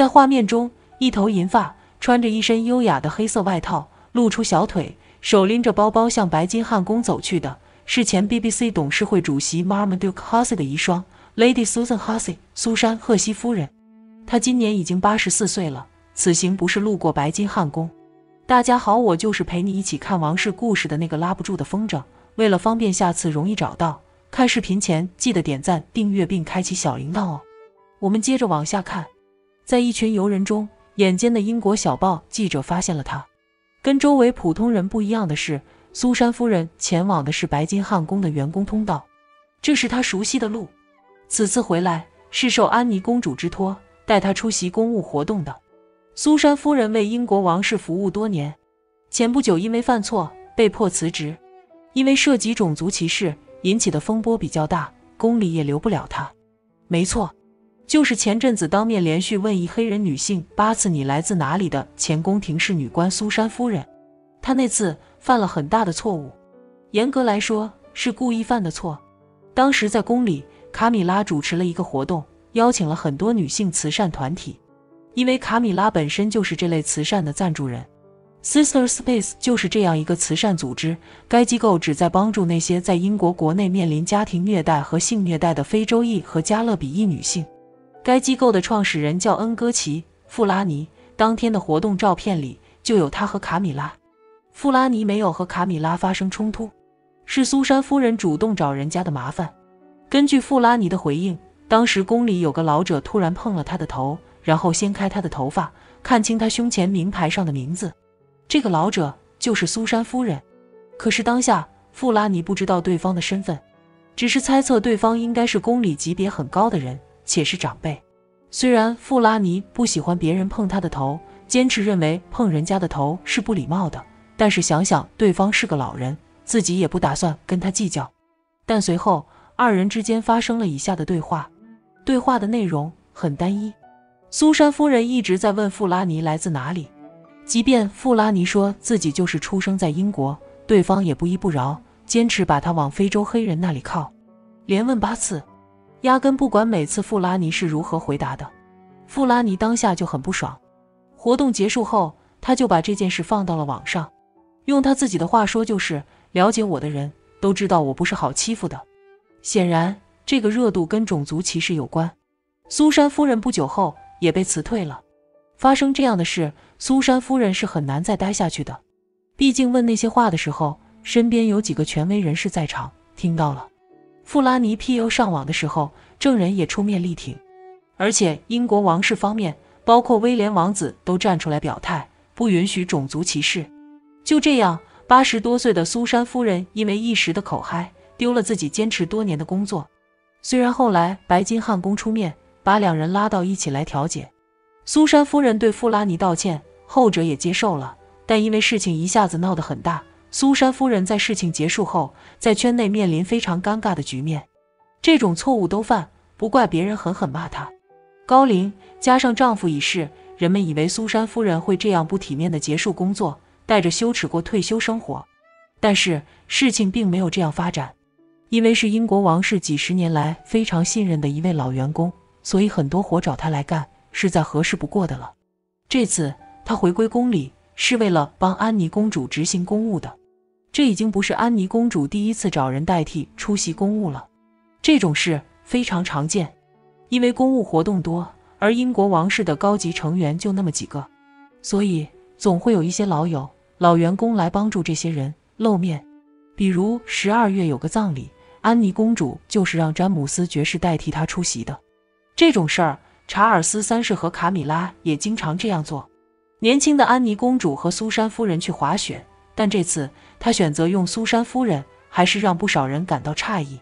在画面中，一头银发，穿着一身优雅的黑色外套，露出小腿，手拎着包包向白金汉宫走去的，是前 BBC 董事会主席 Marmaduke Hussey 的遗孀 Lady Susan Hussey 苏珊·赫西夫人。她今年已经84岁了。此行不是路过白金汉宫。大家好，我就是陪你一起看王室故事的那个拉不住的风筝。为了方便下次容易找到，看视频前记得点赞、订阅并开启小铃铛哦。我们接着往下看，在一群游人中，眼尖的英国小报记者发现了他。跟周围普通人不一样的是，苏珊夫人前往的是白金汉宫的员工通道，这是她熟悉的路。此次回来是受安妮公主之托，带她出席公务活动的。苏珊夫人为英国王室服务多年，前不久因为犯错被迫辞职，因为涉及种族歧视引起的风波比较大，宫里也留不了她。没错，就是前阵子当面连续问一黑人女性8次你来自哪里的前宫廷侍女官苏珊夫人，她那次犯了很大的错误，严格来说是故意犯的错。当时在宫里，卡米拉主持了一个活动，邀请了很多女性慈善团体。因为卡米拉本身就是这类慈善的赞助人， Sister Space 就是这样一个慈善组织，该机构旨在帮助那些在英国国内面临家庭虐待和性虐待的非洲裔和加勒比裔女性。该机构的创始人叫恩戈奇·富拉尼，当天的活动照片里就有他和卡米拉。富拉尼没有和卡米拉发生冲突，是苏珊夫人主动找人家的麻烦。根据富拉尼的回应，当时宫里有个老者突然碰了他的头，然后掀开他的头发，看清他胸前名牌上的名字。这个老者就是苏珊夫人。可是当下，富拉尼不知道对方的身份，只是猜测对方应该是宫里级别很高的人，且是长辈。虽然富拉尼不喜欢别人碰他的头，坚持认为碰人家的头是不礼貌的，但是想想对方是个老人，自己也不打算跟他计较。但随后，二人之间发生了以下的对话。对话的内容很单一。苏珊夫人一直在问富拉尼来自哪里，即便富拉尼说自己就是出生在英国，对方也不依不饶，坚持把他往非洲黑人那里靠，连问8次，压根不管每次富拉尼是如何回答的。富拉尼当下就很不爽。活动结束后，他就把这件事放到了网上，用他自己的话说就是：了解我的人都知道我不是好欺负的。显然，这个热度跟种族歧视有关。苏珊夫人不久后也被辞退了。发生这样的事，苏珊夫人是很难再待下去的。毕竟问那些话的时候，身边有几个权威人士在场，听到了。富拉尼辟谣上网的时候，证人也出面力挺，而且英国王室方面，包括威廉王子都站出来表态，不允许种族歧视。就这样，80多岁的苏珊夫人因为一时的口嗨，丢了自己坚持多年的工作。虽然后来白金汉宫出面，把两人拉到一起来调解，苏珊夫人对富拉尼道歉，后者也接受了。但因为事情一下子闹得很大，苏珊夫人在事情结束后，在圈内面临非常尴尬的局面。这种错误都犯，不怪别人狠狠骂她。高龄加上丈夫已逝，人们以为苏珊夫人会这样不体面地结束工作，带着羞耻过退休生活。但是事情并没有这样发展，因为是英国王室几十年来非常信任的一位老员工，所以很多活找他来干是再合适不过的了。这次他回归宫里是为了帮安妮公主执行公务的，这已经不是安妮公主第一次找人代替出席公务了。这种事非常常见，因为公务活动多，而英国王室的高级成员就那么几个，所以总会有一些老友、老员工来帮助这些人露面。比如12月有个葬礼，安妮公主就是让詹姆斯爵士代替她出席的。这种事儿，查尔斯三世和卡米拉也经常这样做。年轻的安妮公主和苏珊夫人去滑雪，但这次她选择用苏珊夫人，还是让不少人感到诧异。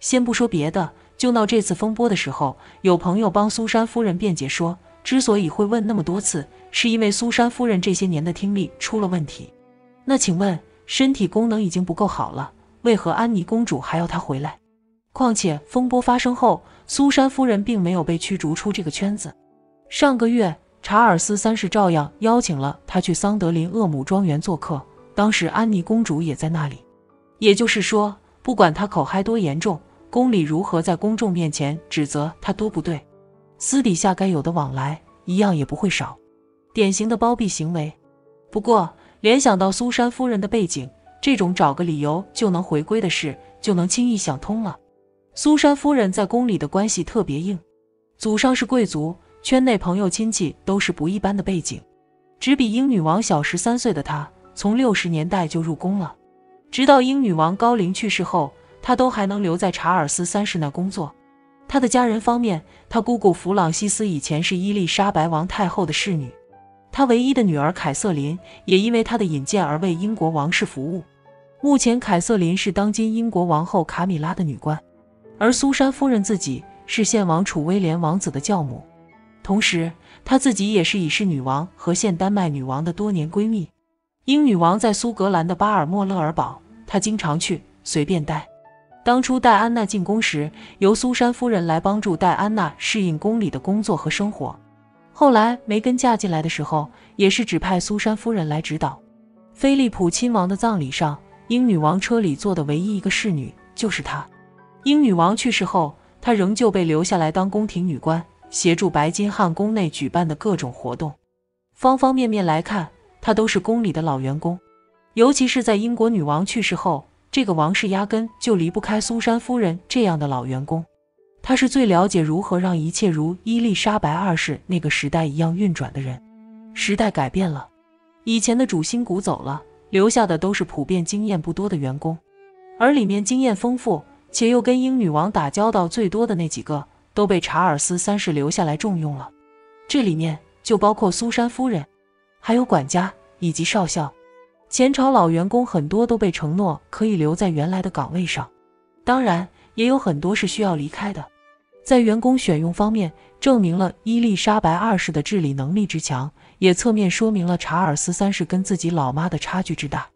先不说别的，就闹这次风波的时候，有朋友帮苏珊夫人辩解说，之所以会问那么多次，是因为苏珊夫人这些年的听力出了问题。那请问，身体功能已经不够好了，为何安妮公主还要她回来？况且风波发生后，苏珊夫人并没有被驱逐出这个圈子。上个月，查尔斯三世照样邀请了她去桑德林厄姆庄园做客，当时安妮公主也在那里。也就是说，不管她口嗨多严重，宫里如何在公众面前指责她多不对，私底下该有的往来一样也不会少。典型的包庇行为。不过，联想到苏珊夫人的背景，这种找个理由就能回归的事，就能轻易想通了。苏珊夫人在宫里的关系特别硬，祖上是贵族，圈内朋友亲戚都是不一般的背景。只比英女王小13岁的她，从60年代就入宫了，直到英女王高龄去世后，她都还能留在查尔斯3世那工作。她的家人方面，她姑姑弗朗西斯以前是伊丽莎白王太后的侍女，她唯一的女儿凯瑟琳也因为她的引荐而为英国王室服务。目前凯瑟琳是当今英国王后卡米拉的女官，而苏珊夫人自己是现王储威廉王子的教母，同时她自己也是已逝女王和现丹麦女王的多年闺蜜。英女王在苏格兰的巴尔莫勒尔堡，她经常去，随便带。当初戴安娜进宫时，由苏珊夫人来帮助戴安娜适应宫里的工作和生活。后来梅根嫁进来的时候，也是指派苏珊夫人来指导。菲利普亲王的葬礼上，英女王车里坐的唯一一个侍女就是她。英女王去世后，她仍旧被留下来当宫廷女官，协助白金汉宫内举办的各种活动。方方面面来看，她都是宫里的老员工。尤其是在英国女王去世后，这个王室压根就离不开苏珊夫人这样的老员工。她是最了解如何让一切如伊丽莎白2世那个时代一样运转的人。时代改变了，以前的主心骨走了，留下的都是普遍经验不多的员工，而里面经验丰富且又跟英女王打交道最多的那几个，都被查尔斯3世留下来重用了。这里面就包括苏珊夫人，还有管家以及少校。前朝老员工很多都被承诺可以留在原来的岗位上，当然也有很多是需要离开的。在员工选用方面，证明了伊丽莎白2世的治理能力之强，也侧面说明了查尔斯3世跟自己老妈的差距之大。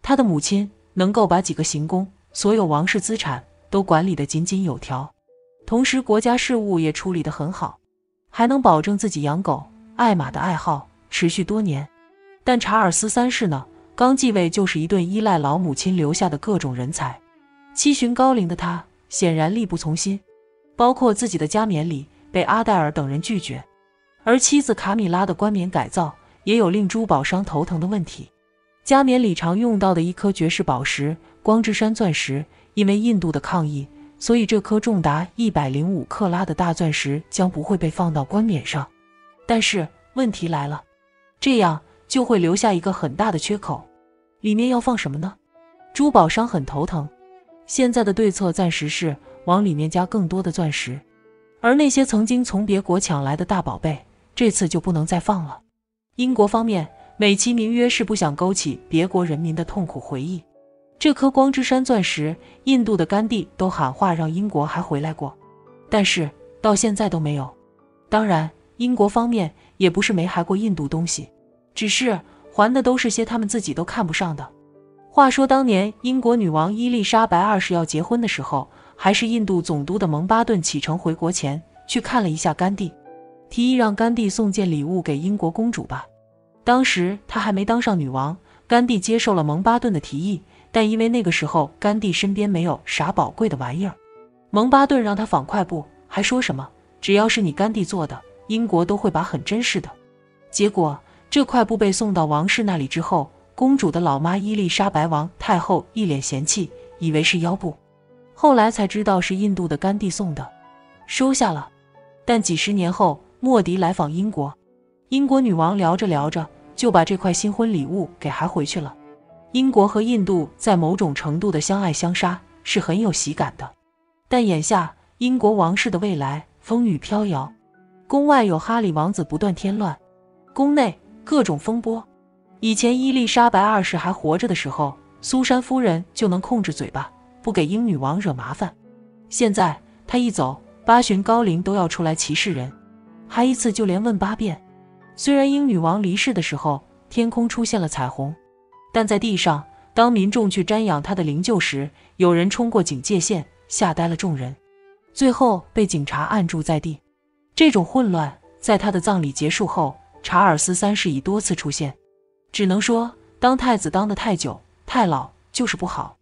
他的母亲能够把几个行宫、所有王室资产都管理得井井有条，同时国家事务也处理得很好，还能保证自己养狗、爱马的爱好持续多年。但查尔斯3世呢，刚继位就是一顿依赖老母亲留下的各种人才。七旬高龄的他显然力不从心，包括自己的加冕礼被阿黛尔等人拒绝，而妻子卡米拉的冠冕改造也有令珠宝商头疼的问题。加冕礼常用到的一颗绝世宝石光之山钻石，因为印度的抗议，所以这颗重达105克拉的大钻石将不会被放到冠冕上。但是问题来了，这样就会留下一个很大的缺口，里面要放什么呢？珠宝商很头疼。现在的对策暂时是往里面加更多的钻石，而那些曾经从别国抢来的大宝贝，这次就不能再放了。英国方面美其名曰是不想勾起别国人民的痛苦回忆，这颗光之山钻石，印度的甘地都喊话让英国还回来过，但是到现在都没有。当然英国方面也不是没还过印度东西，只是还的都是些他们自己都看不上的。话说当年英国女王伊丽莎白2世要结婚的时候，还是印度总督的蒙巴顿启程回国前去看了一下甘地，提议让甘地送件礼物给英国公主吧。当时她还没当上女王，甘地接受了蒙巴顿的提议，但因为那个时候甘地身边没有啥宝贵的玩意儿，蒙巴顿让他仿快布，还说什么只要是你甘地做的，英国都会把很珍视的。结果这块布被送到王室那里之后，公主的老妈伊丽莎白王太后一脸嫌弃，以为是腰布，后来才知道是印度的甘地送的，收下了。但几十年后莫迪来访英国，英国女王聊着聊着就把这块新婚礼物给还回去了。英国和印度在某种程度的相爱相杀是很有喜感的，但眼下英国王室的未来风雨飘摇，宫外有哈里王子不断添乱，宫内各种风波。以前伊丽莎白2世还活着的时候，苏珊夫人就能控制嘴巴，不给英女王惹麻烦。现在她一走，八旬高龄都要出来歧视人，还一次就连问8遍。虽然英女王离世的时候天空出现了彩虹，但在地上，当民众去瞻仰他的灵柩时，有人冲过警戒线，吓呆了众人，最后被警察按住在地。这种混乱在他的葬礼结束后，查尔斯3世已多次出现。只能说当太子当得太久太老就是不好，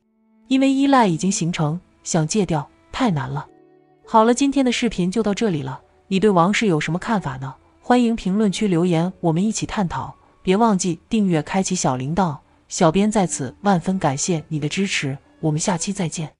因为依赖已经形成，想戒掉太难了。好了，今天的视频就到这里了，你对王室有什么看法呢？欢迎评论区留言，我们一起探讨。别忘记订阅，开启小铃铛。小编在此万分感谢你的支持，我们下期再见。